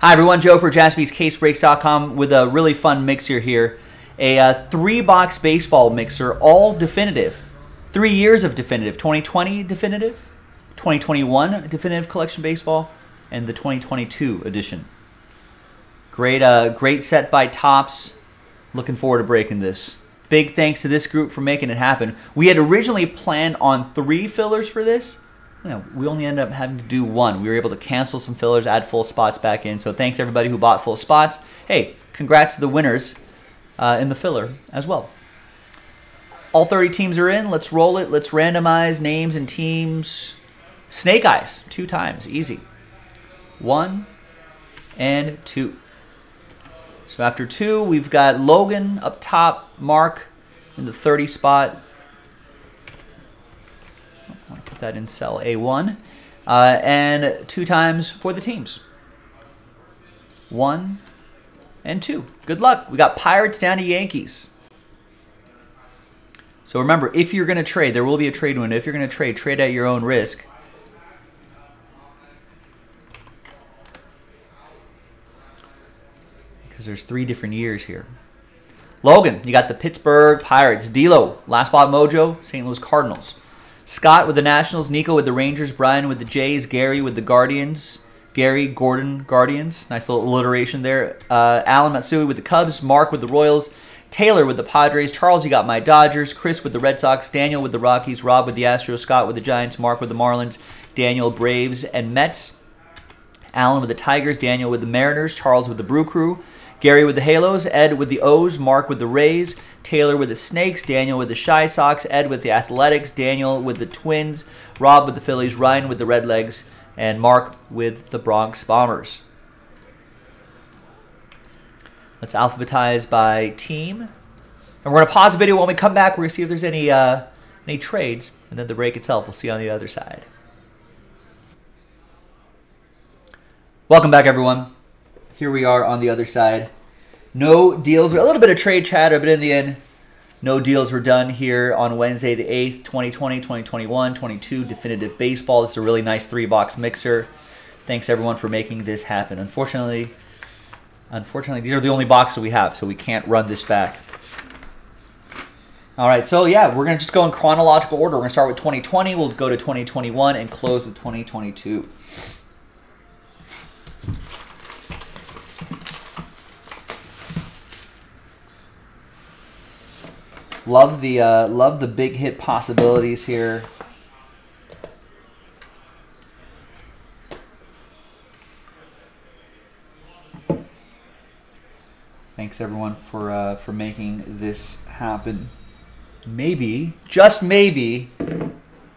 Hi everyone, Joe for JaspysCaseBreaks.com with a really fun mixer here. A three-box baseball mixer, all definitive. 3 years of definitive. 2020 definitive, 2021 definitive collection baseball, and the 2022 edition. Great set by Topps. Looking forward to breaking this. Big thanks to this group for making it happen. We had originally planned on 3 fillers for this. You know, we only ended up having to do 1. We were able to cancel some fillers, add full spots back in. So thanks everybody who bought full spots. Hey, congrats to the winners in the filler as well. All 30 teams are in. Let's roll it. Let's randomize names and teams. Snake Eyes 2 times. Easy. 1 and 2. So after 2, we've got Logan up top, Mark in the 30 spot. That in cell A1, and 2 times for the teams. 1 and 2. Good luck. We got Pirates down to Yankees. So remember, if you're going to trade, there will be a trade window. If you're going to trade, trade at your own risk. Because there's 3 different years here. Logan, you got the Pittsburgh Pirates. D'Lo, Last Spot Mojo, St. Louis Cardinals. Scott with the Nationals, Nico with the Rangers, Brian with the Jays, Gary with the Guardians, Gary, Gordon, Guardians. Nice little alliteration there. Alan Matsui with the Cubs, Mark with the Royals, Taylor with the Padres, Charles, you got my Dodgers, Chris with the Red Sox, Daniel with the Rockies, Rob with the Astros, Scott with the Giants, Mark with the Marlins, Daniel, Braves, and Mets, Alan with the Tigers, Daniel with the Mariners, Charles with the Brew Crew, Gary with the Halos, Ed with the O's, Mark with the Rays, Taylor with the Snakes, Daniel with the Shy Sox, Ed with the Athletics, Daniel with the Twins, Rob with the Phillies, Ryan with the Redlegs, and Mark with the Bronx Bombers. Let's alphabetize by team. And we're going to pause the video. When we come back, we're going to see if there's any trades, and then the break itself. We'll see you on the other side. Welcome back, everyone. Here we are on the other side. No deals. A little bit of trade chatter, but in the end, no deals were done here on Wednesday the 8th, 2020, 2021, 22 Definitive Baseball. This is a really nice 3-box mixer. Thanks, everyone, for making this happen. Unfortunately, these are the only boxes we have, so we can't run this back. All right, so, yeah, we're going to just go in chronological order. We're going to start with 2020. We'll go to 2021 and close with 2022. Love the big hit possibilities here. Thanks everyone for making this happen. Maybe, just maybe,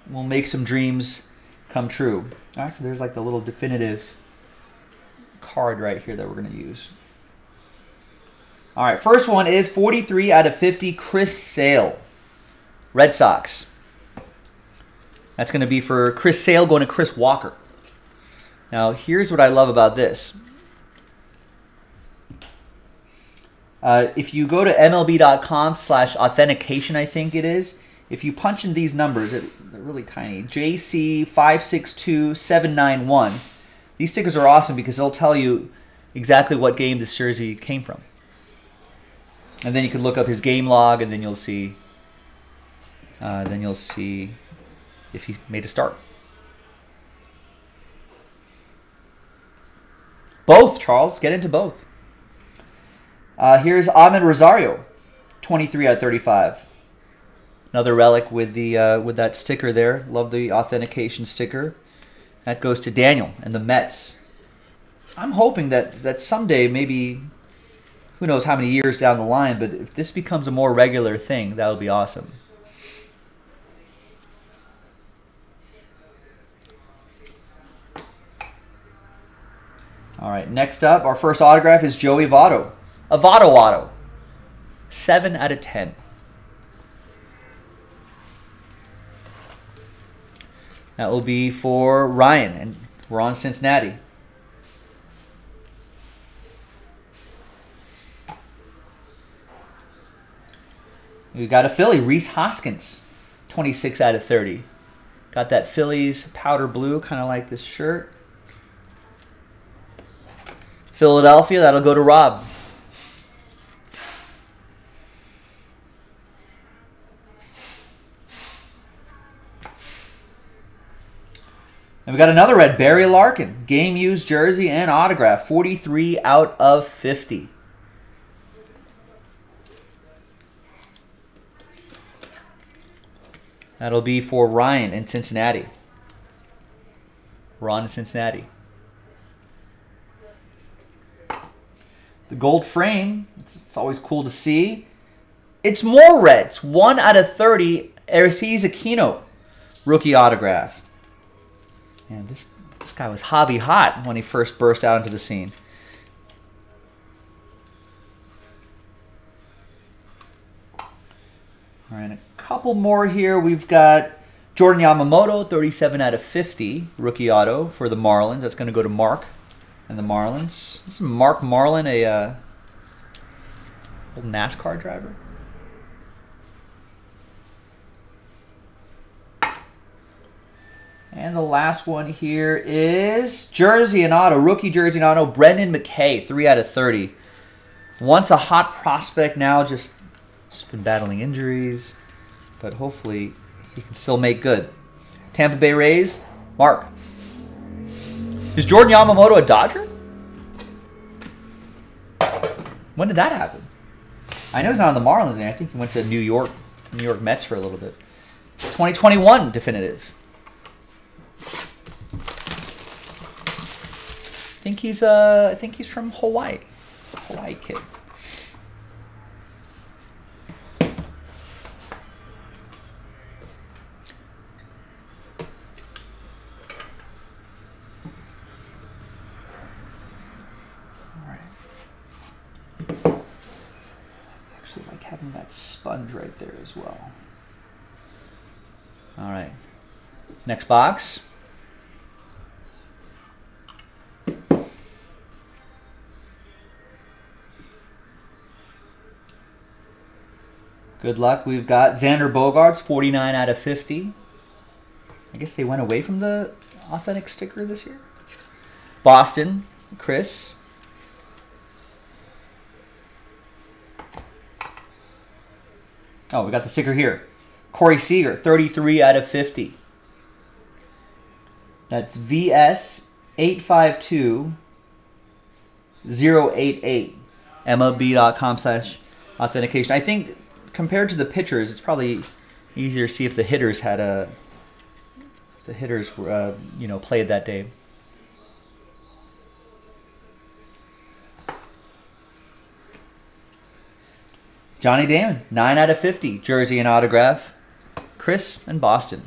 we'll make some dreams come true. Actually, there's like the little definitive card right here that we're gonna use. All right, first one is 43 out of 50, Chris Sale, Red Sox. That's going to be for Chris Sale going to Chris Walker. Now, here's what I love about this. If you go to MLB.com/authentication, I think it is, if you punch in these numbers, they're really tiny, JC562791, these stickers are awesome because they'll tell you exactly what game this jersey came from. And then you can look up his game log, and then you'll see if he made a start. Both, Charles, get into both. Here's Ahmed Rosario, 23 out of 35. Another relic with the with that sticker there. Love the authentication sticker. That goes to Daniel and the Mets. I'm hoping that someday maybe. Who knows how many years down the line, but if this becomes a more regular thing, that would be awesome. All right, next up, our first autograph is Joey Votto. A Votto Watto. 7 out of 10. That will be for Ryan, and we're on Cincinnati. We got a Philly, Reese Hoskins, 26 out of 30. Got that Phillies powder blue, kind of like this shirt. Philadelphia, that'll go to Rob. And we got another red, Barry Larkin. Game used jersey and autograph. 43 out of 50. That'll be for Ryan in Cincinnati. Ron in Cincinnati. The gold frame, it's always cool to see. It's more reds. 1 out of 30, Aristides Aquino, rookie autograph. And this guy was hobby hot when he first burst out into the scene. All right, a couple more here. We've got Jordan Yamamoto, 37 out of 50, rookie auto for the Marlins. That's going to go to Mark and the Marlins. This is Mark Marlin, a old NASCAR driver. And the last one here is jersey and auto, rookie jersey and auto, Brendan McKay, 3 out of 30. Once a hot prospect, now just been battling injuries, but hopefully he can still make good. Tampa Bay Rays, Mark. Is Jordan Yamamoto a Dodger? When did that happen? I know he's not on the Marlins, and I think he went to New York Mets for a little bit. 2021 Definitive. I think he's from Hawaii. Hawaii kid. All right. I actually like having that sponge right there as well. All right. Next box. Good luck. We've got Xander Bogaerts, 49 out of 50. I guess they went away from the authentic sticker this year. Boston, Chris. Oh, we got the sticker here. Corey Seager, 33 out of 50. That's VS 852088. MLB.com/authentication. I think compared to the pitchers, it's probably easier to see if the hitters had a, if the hitters were, you know, played that day. Johnny Damon, 9 out of 50, jersey and autograph. Chris and Boston.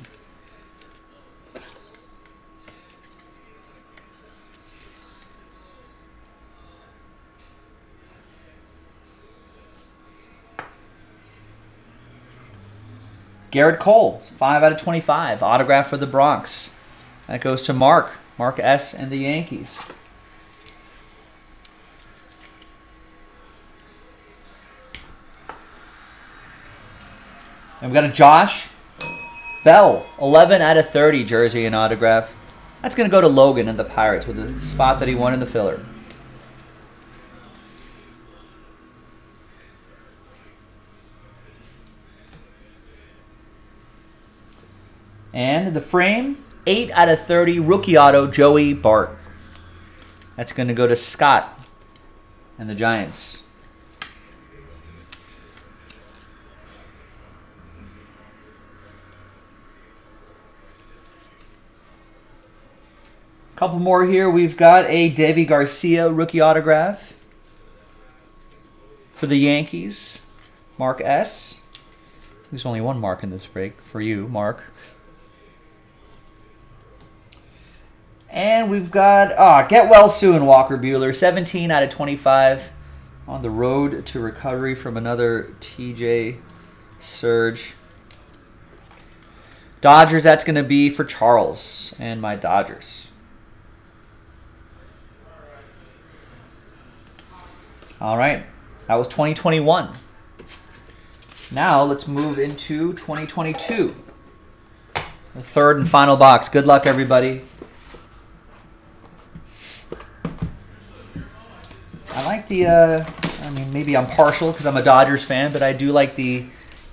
Gerrit Cole, 5 out of 25. Autograph for the Bronx. That goes to Mark. Mark S. and the Yankees. And we've got a Josh Bell, 11 out of 30. Jersey and autograph. That's going to go to Logan and the Pirates with the spot that he won in the filler. And the frame, 8 out of 30, rookie auto, Joey Bart. That's going to go to Scott and the Giants. A couple more here. We've got a Devy Garcia rookie autograph for the Yankees. Mark S. There's only one Mark in this break for you, Mark. And we've got, get well soon, Walker Buehler. 17 out of 25 on the road to recovery from another TJ surge. Dodgers, that's going to be for Charles and my Dodgers. All right, that was 2021. Now let's move into 2022. The third and final box. Good luck, everybody. I like the, I mean, maybe I'm partial because I'm a Dodgers fan, but I do like the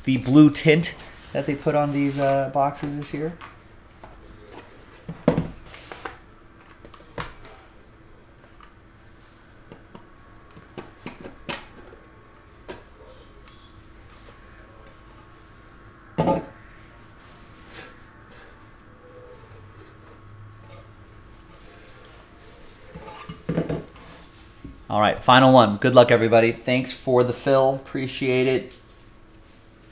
blue tint that they put on these boxes this year. All right, final one. Good luck, everybody. Thanks for the fill. Appreciate it.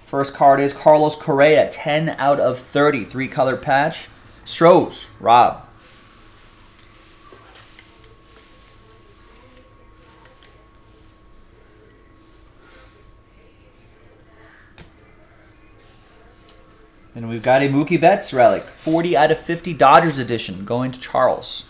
First card is Carlos Correa, 10 out of 30, three-color patch. Strohs, Rob. And we've got a Mookie Betts relic, 40 out of 50 Dodgers edition, going to Charles.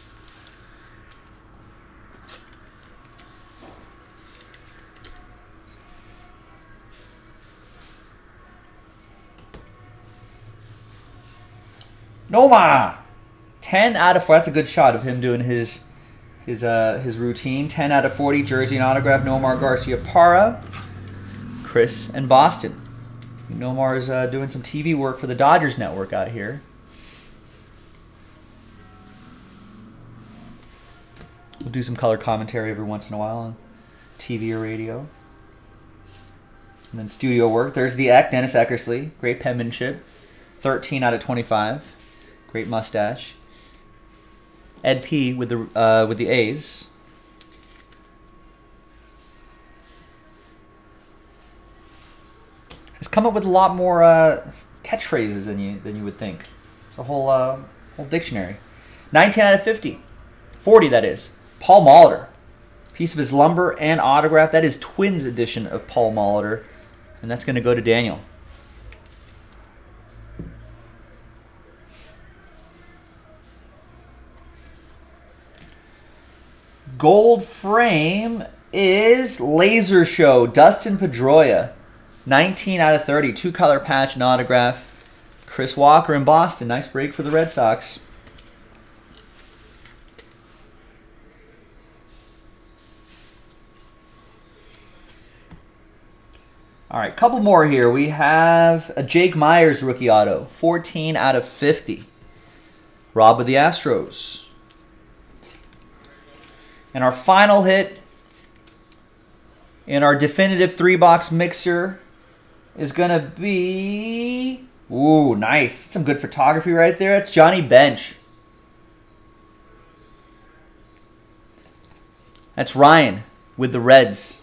Nomar, 10 out of 4. That's a good shot of him doing his routine. 10 out of 40, jersey and autograph, Nomar Garciaparra, Chris and Boston. Nomar is doing some TV work for the Dodgers Network out here. We'll do some color commentary every once in a while on TV or radio. And then studio work. There's the Eck, Dennis Eckersley. Great penmanship. 13 out of 25. Great mustache. Ed P with the A's. Has come up with a lot more catchphrases than you would think. It's a whole whole dictionary. 19 out of 50. 40 that is. Paul Molitor. Piece of his lumber and autograph. That is Twins edition of Paul Molitor, and that's going to go to Daniel. Gold frame is Laser Show, Dustin Pedroia, 19 out of 30, two-color patch and autograph. Chris Walker in Boston, nice break for the Red Sox. All right, couple more here. We have a Jake Myers rookie auto, 14 out of 50. Rob with the Astros. And our final hit in our definitive three-box mixer is going to be... Ooh, nice. Some good photography right there. It's Johnny Bench. That's Ryan with the Reds.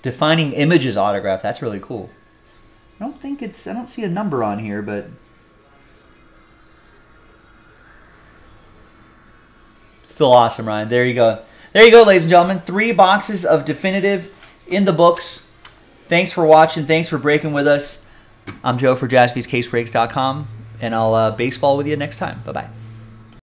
Defining Images autograph. That's really cool. I don't think it's... I don't see a number on here, but... Still awesome, Ryan. There you go. There you go, ladies and gentlemen. Three boxes of Definitive in the books. Thanks for watching. Thanks for breaking with us. I'm Joe for JaspysCaseBreaks.com, and I'll baseball with you next time. Bye-bye.